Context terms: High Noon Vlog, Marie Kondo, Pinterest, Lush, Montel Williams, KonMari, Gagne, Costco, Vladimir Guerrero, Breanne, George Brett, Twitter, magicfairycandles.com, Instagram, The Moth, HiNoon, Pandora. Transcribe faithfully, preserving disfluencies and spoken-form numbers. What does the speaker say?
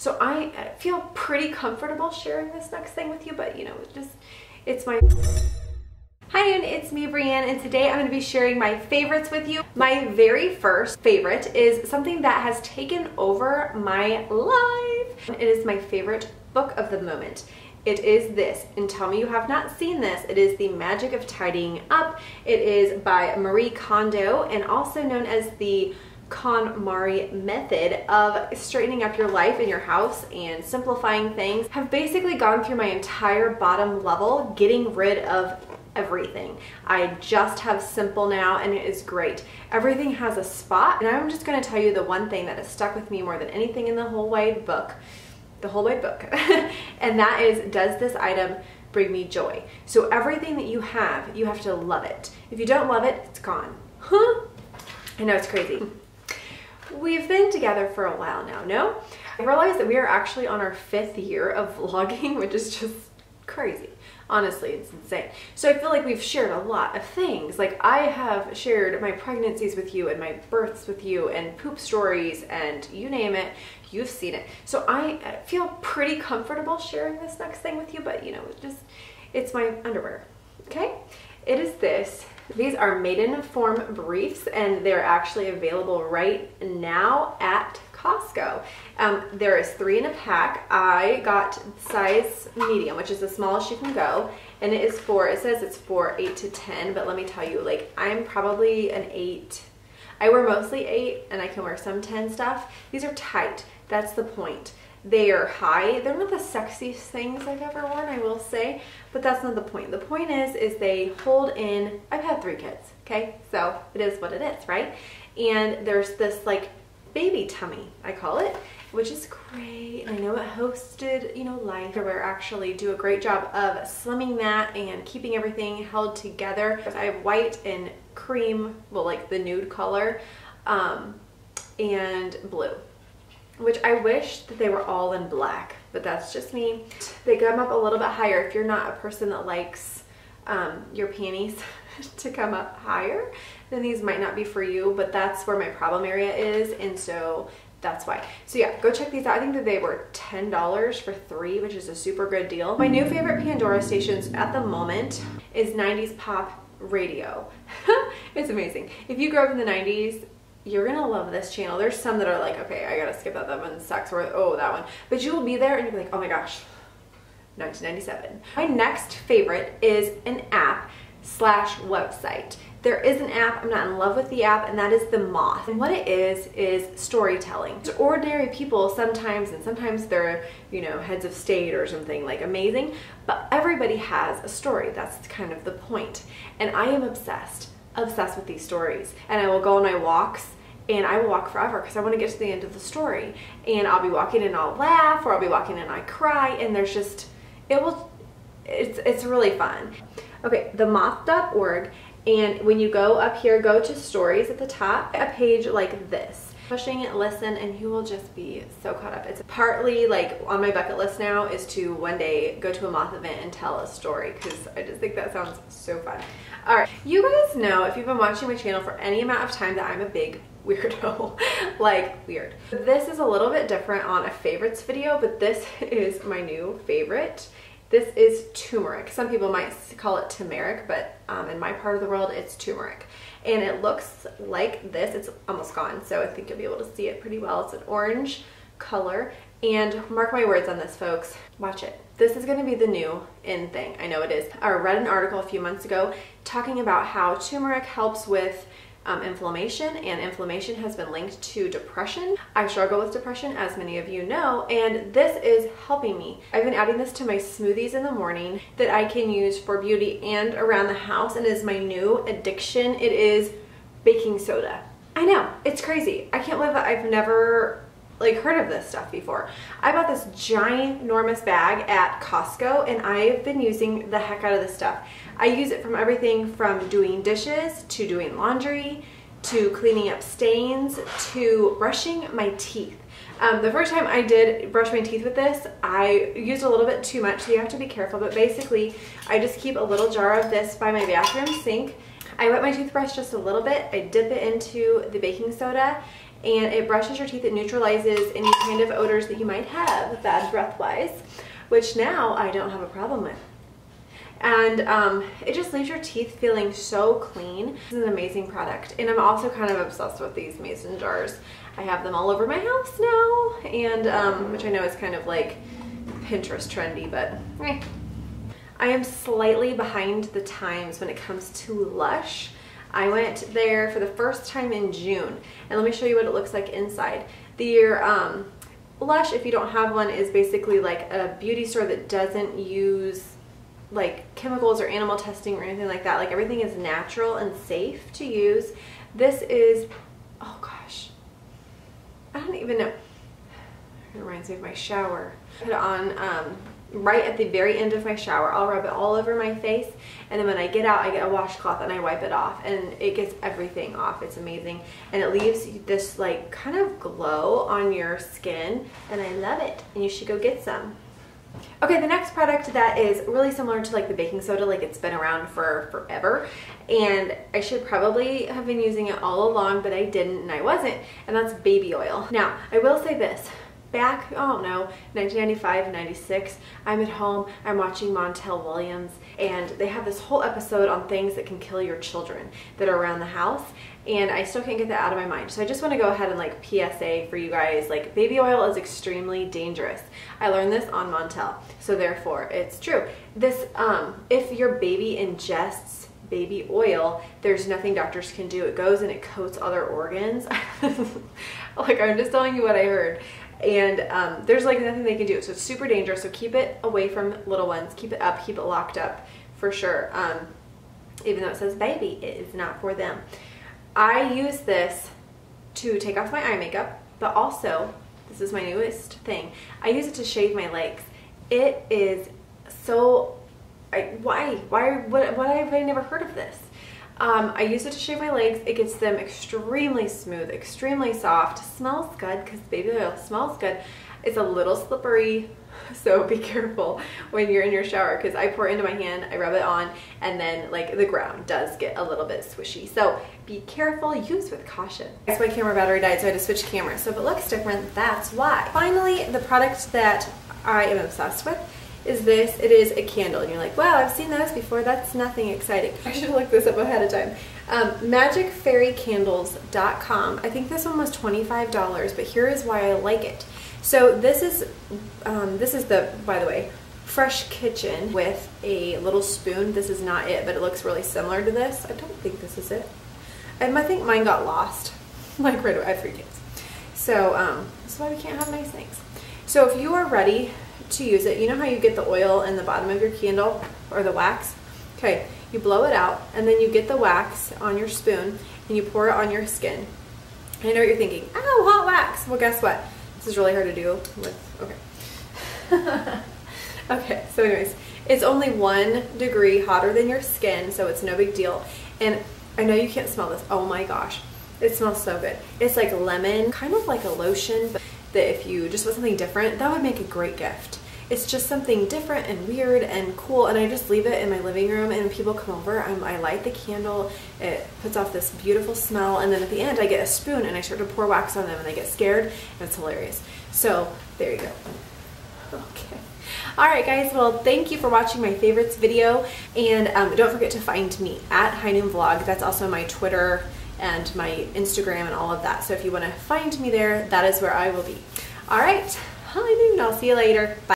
So I feel pretty comfortable sharing this next thing with you, but you know, it just, it's my... Hi Noon, it's me Breanne, and today I'm going to be sharing my favorites with you. My very first favorite is something that has taken over my life. It is my favorite book of the moment. It is this, and tell me you have not seen this. It is The Magic of Tidying Up. It is by Marie Kondo and also known as the KonMari method of straightening up your life in your house and simplifying things. Have basically gone through my entire bottom level, getting rid of everything. I just have simple now, and it is great. Everything has a spot, and I'm just going to tell you the one thing that has stuck with me more than anything in the whole wide book. The whole wide book. And that is, does this item bring me joy? So everything that you have, you have to love it. If you don't love it, it's gone. Huh? I know, it's crazy. We've been together for a while now, no? I realized that we are actually on our fifth year of vlogging, which is just crazy. Honestly, it's insane. So I feel like we've shared a lot of things. Like I have shared my pregnancies with you and my births with you and poop stories and you name it, you've seen it. So I feel pretty comfortable sharing this next thing with you, but you know, it just, it's my underwear, okay? It is this. These are maiden form briefs, and they're actually available right now at Costco. Um, there is three in a pack. I got size medium, which is the smallest you can go, and it is for, it says it's for eight to ten, but let me tell you, like, I'm probably an eight. I wear mostly eight, and I can wear some ten stuff. These are tight. That's the point. They are high. They're not the sexiest things I've ever worn, I will say, but that's not the point. The point is, is they hold in, I've had three kids, okay? So it is what it is, right? And there's this, like, baby tummy, I call it, which is great. I know it hosted, you know, life. Underwear actually do a great job of slimming that and keeping everything held together. I have white and cream, well, like the nude color, um, and blue, which I wish that they were all in black, but that's just me. They come up a little bit higher if you're not a person that likes um, your panties to come up higher, then these might not be for you, but that's where my problem area is, and so that's why. So yeah, go check these out. I think that they were ten dollars for three, which is a super good deal. My new favorite Pandora stations at the moment is nineties pop radio. It's amazing. If you grew up in the nineties, you're gonna love this channel. There's some that are like, okay, I gotta skip that, that one sucks, or oh, that one. But you will be there and you'll be like, oh my gosh, nineteen ninety-seven. My next favorite is an app slash website. There is an app, I'm not in love with the app, and that is The Moth. And what it is, is storytelling. It's ordinary people sometimes, and sometimes they're, you know, heads of state or something like amazing, but everybody has a story. That's kind of the point. And I am obsessed, obsessed with these stories. And I will go on my walks, and I will walk forever because I want to get to the end of the story. And I'll be walking and I'll laugh, or I'll be walking and I cry, and there's just, it will, it's, it's really fun. Okay, the moth dot org, and when you go up here, go to stories at the top, a page like this. Pushing listen, and you will just be so caught up. It's partly like on my bucket list now is to one day go to a Moth event and tell a story, because I just think that sounds so fun. All right, you guys know, if you've been watching my channel for any amount of time, that I'm a big weirdo. Like, weird. This is a little bit different on a favorites video, but this is my new favorite. This is turmeric. Some people might call it turmeric, but um, in my part of the world, it's turmeric. And it looks like this. It's almost gone, so I think you'll be able to see it pretty well. It's an orange color. And mark my words on this, folks. Watch it. This is gonna be the new in thing. I know it is. I read an article a few months ago talking about how turmeric helps with Um, inflammation, and inflammation has been linked to depression. I struggle with depression, as many of you know, and this is helping me. I've been adding this to my smoothies in the morning that I can use for beauty and around the house, and is my new addiction. It is baking soda. I know, it's crazy. I can't believe that I've never like heard of this stuff before. I bought this giant, enormous bag at Costco, and I've been using the heck out of this stuff. I use it from everything from doing dishes, to doing laundry, to cleaning up stains, to brushing my teeth. Um, the first time I did brush my teeth with this, I used a little bit too much, so you have to be careful, but basically, I just keep a little jar of this by my bathroom sink. I wet my toothbrush just a little bit, I dip it into the baking soda, and it brushes your teeth, it neutralizes any kind of odors that you might have, bad breath-wise, which now I don't have a problem with. And um, it just leaves your teeth feeling so clean. This is an amazing product. And I'm also kind of obsessed with these mason jars. I have them all over my house now, and um, which I know is kind of like Pinterest trendy, but eh. I am slightly behind the times when it comes to Lush. I went there for the first time in June, and let me show you what it looks like inside. Their um, Lush, if you don't have one, is basically like a beauty store that doesn't use like chemicals or animal testing or anything like that. Like, everything is natural and safe to use. This is, oh gosh, I don't even know. It reminds me of my shower. Put it on um, right at the very end of my shower. I'll rub it all over my face, and then when I get out, I get a washcloth and I wipe it off, and it gets everything off. It's amazing, and it leaves this like kind of glow on your skin, and I love it, and you should go get some. Okay, the next product that is really similar to like the baking soda, like it's been around for forever, and I should probably have been using it all along, but I didn't and I wasn't, and that's baby oil. Now, I will say this. Back, I don't know, nineteen ninety-five, ninety-six, I'm at home, I'm watching Montel Williams, and they have this whole episode on things that can kill your children that are around the house, and I still can't get that out of my mind. So I just want to go ahead and like P S A for you guys, like baby oil is extremely dangerous. I learned this on Montel, so therefore it's true. This, um, if your baby ingests baby oil, there's nothing doctors can do. It goes and it coats other organs. Like, I'm just telling you what I heard. And um, there's like nothing they can do, so it's super dangerous, so keep it away from little ones, keep it up, keep it locked up for sure. Um, even though it says baby, it is not for them. I use this to take off my eye makeup, but also, this is my newest thing, I use it to shave my legs. It is so, I, why, why, what, what have I never heard of this? Um, I use it to shave my legs. It gets them extremely smooth, extremely soft, smells good because baby oil smells good. It's a little slippery, so be careful when you're in your shower because I pour it into my hand, I rub it on, and then like the ground does get a little bit swishy. So be careful, use with caution. That's my camera battery died, so I had to switch cameras. So if it looks different, that's why. Finally, the product that I am obsessed with is this. It is a candle, and you're like, wow, I've seen those before, that's nothing exciting. I should look this up ahead of time. um, magic fairy candles dot com. I think this one was twenty-five dollars, but here is why I like it. So this is um, this is the, by the way, Fresh Kitchen with a little spoon. This is not it, but it looks really similar to this. I don't think this is it. And I think mine got lost like right away. I have three kids, so um, that's why we can't have nice things. So if you are ready to use it, you know how you get the oil in the bottom of your candle or the wax? Okay, you blow it out and then you get the wax on your spoon and you pour it on your skin. I know what you're thinking, oh, hot wax. Well, guess what? This is really hard to do with, okay. Okay, so anyways, it's only one degree hotter than your skin, so it's no big deal. And I know you can't smell this. Oh my gosh, it smells so good. It's like lemon, kind of like a lotion, but that if you just want something different, that would make a great gift. It's just something different and weird and cool, and I just leave it in my living room, and when people come over, I'm, I light the candle, it puts off this beautiful smell, and then at the end I get a spoon and I start to pour wax on them and they get scared, and it's hilarious. So there you go. Okay. Alright guys, well thank you for watching my favorites video, and um, don't forget to find me at High Noon Vlog. That's also my Twitter and my Instagram and all of that. So if you want to find me there, that is where I will be. All right, High Noon. I'll see you later. Bye.